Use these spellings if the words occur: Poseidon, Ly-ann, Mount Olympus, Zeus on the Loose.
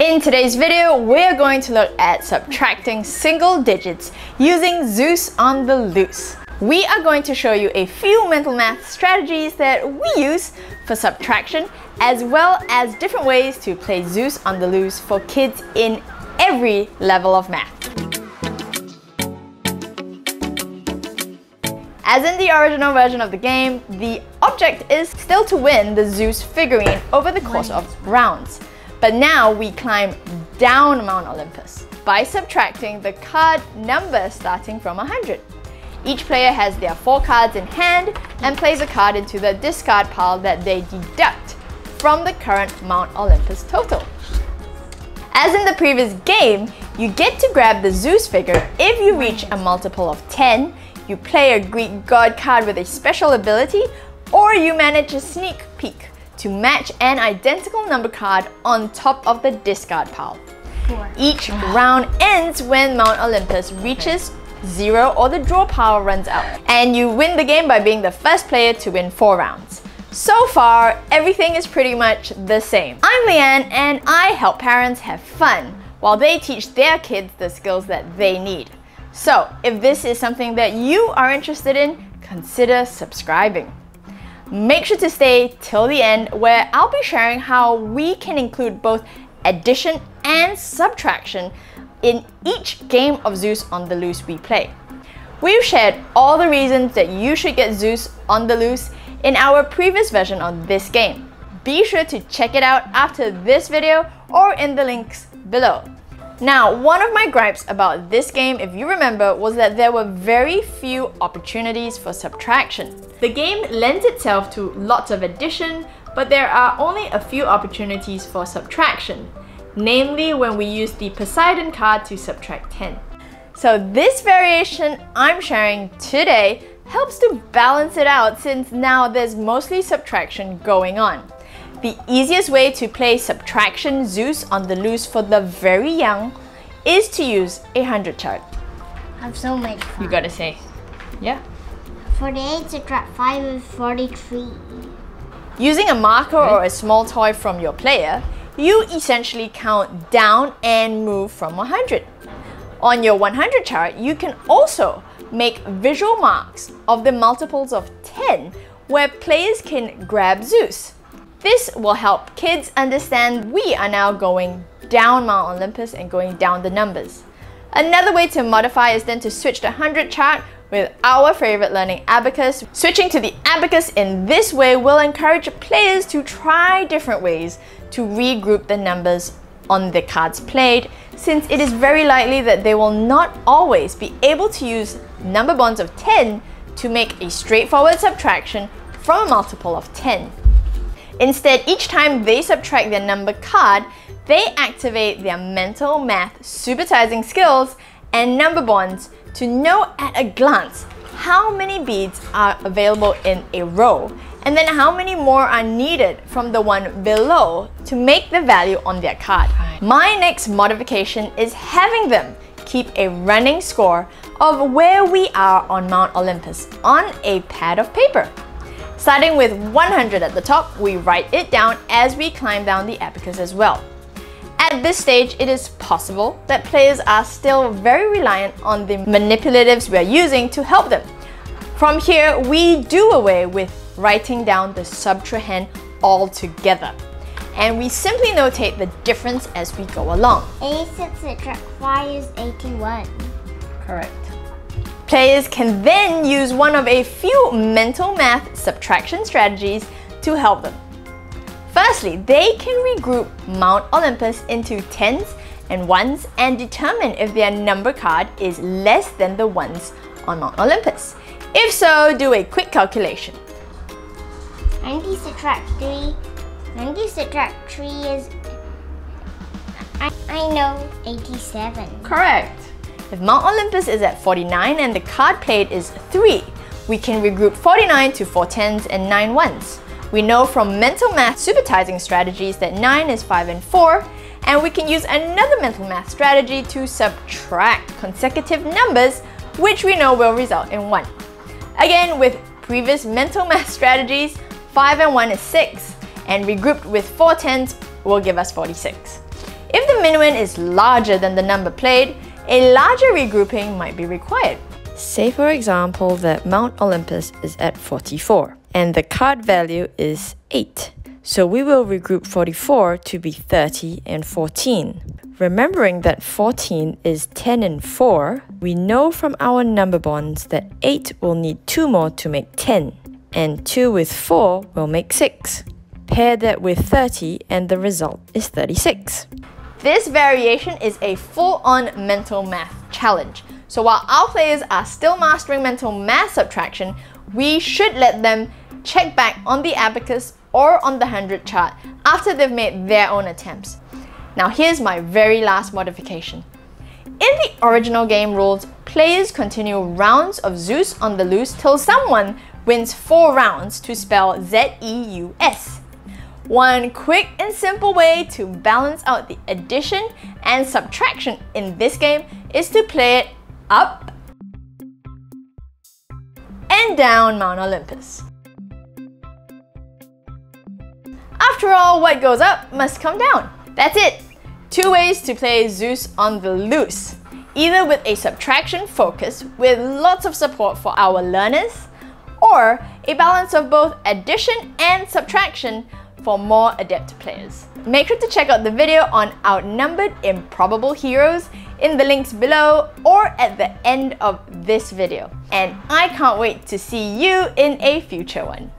In today's video, we're going to look at subtracting single digits using Zeus on the Loose. We are going to show you a few mental math strategies that we use for subtraction, as well as different ways to play Zeus on the Loose for kids in every level of math. As in the original version of the game, the object is still to win the Zeus figurine over the course of rounds. But now we climb down Mount Olympus by subtracting the card number starting from 100. Each player has their 4 cards in hand and plays a card into the discard pile that they deduct from the current Mount Olympus total. As in the previous game, you get to grab the Zeus figure if you reach a multiple of 10, you play a Greek god card with a special ability, or you manage a sneak peek to match an identical number card on top of the discard pile. Each round ends when Mount Olympus reaches 0 or the draw power runs out, and you win the game by being the first player to win 4 rounds. So far, everything is pretty much the same. I'm Ly-ann, and I help parents have fun while they teach their kids the skills that they need. So, if this is something that you are interested in, consider subscribing. Make sure to stay till the end, where I'll be sharing how we can include both addition and subtraction in each game of Zeus on the Loose we play. We've shared all the reasons that you should get Zeus on the Loose in our previous version of this game. Be sure to check it out after this video or in the links below. Now, one of my gripes about this game, if you remember, was that there were very few opportunities for subtraction. The game lends itself to lots of addition, but there are only a few opportunities for subtraction, namely when we use the Poseidon card to subtract 10. So this variation I'm sharing today helps to balance it out, since now there's mostly subtraction going on. The easiest way to play subtraction Zeus on the Loose for the very young is to use a 100 chart. I've so much fun. You gotta say, yeah. 48 subtract 5 is 43. Using a marker or a small toy from your player, you essentially count down and move from 100. On your 100 chart, you can also make visual marks of the multiples of 10 where players can grab Zeus. This will help kids understand we are now going down Mount Olympus and going down the numbers. Another way to modify is then to switch the 100 chart with our favorite learning abacus. Switching to the abacus in this way will encourage players to try different ways to regroup the numbers on the cards played, since it is very likely that they will not always be able to use number bonds of 10 to make a straightforward subtraction from a multiple of 10. Instead, each time they subtract their number card, they activate their mental math supersizing skills and number bonds to know at a glance how many beads are available in a row, and then how many more are needed from the one below to make the value on their card. My next modification is having them keep a running score of where we are on Mount Olympus on a pad of paper. Starting with 100 at the top, we write it down as we climb down the abacus as well. At this stage, it is possible that players are still very reliant on the manipulatives we are using to help them. From here, we do away with writing down the subtrahend altogether, and we simply notate the difference as we go along. 86 subtract 5 is 81. Correct. Players can then use one of a few mental math subtraction strategies to help them. Firstly, they can regroup Mount Olympus into tens and ones and determine if their number card is less than the ones on Mount Olympus. If so, do a quick calculation. 90 subtract 3. 90 subtract 3 is... I know, 87. Correct. If Mount Olympus is at 49 and the card played is 3, we can regroup 49 to 4 tens and 9 ones. We know from mental math supersizing strategies that 9 is 5 and 4, and we can use another mental math strategy to subtract consecutive numbers, which we know will result in 1. Again, with previous mental math strategies, 5 and 1 is 6, and regrouped with 4 tens will give us 46. If the minuend is larger than the number played, a larger regrouping might be required. Say for example that Mount Olympus is at 44 and the card value is 8. So we will regroup 44 to be 30 and 14. Remembering that 14 is 10 and 4, we know from our number bonds that 8 will need 2 more to make 10, and 2 with 4 will make 6. Pair that with 30 and the result is 36. This variation is a full-on mental math challenge. So while our players are still mastering mental math subtraction, we should let them check back on the abacus or on the 100 chart after they've made their own attempts. Now here's my very last modification. In the original game rules, players continue rounds of Zeus on the Loose till someone wins 4 rounds to spell Z-E-U-S. One quick and simple way to balance out the addition and subtraction in this game is to play it up and down Mount Olympus. After all, what goes up must come down. That's it! 2 ways to play Zeus on the Loose. Either with a subtraction focus with lots of support for our learners, or a balance of both addition and subtraction for more adept players. Make sure to check out the video on Outnumbered Improbable Heroes in the links below or at the end of this video. And I can't wait to see you in a future one.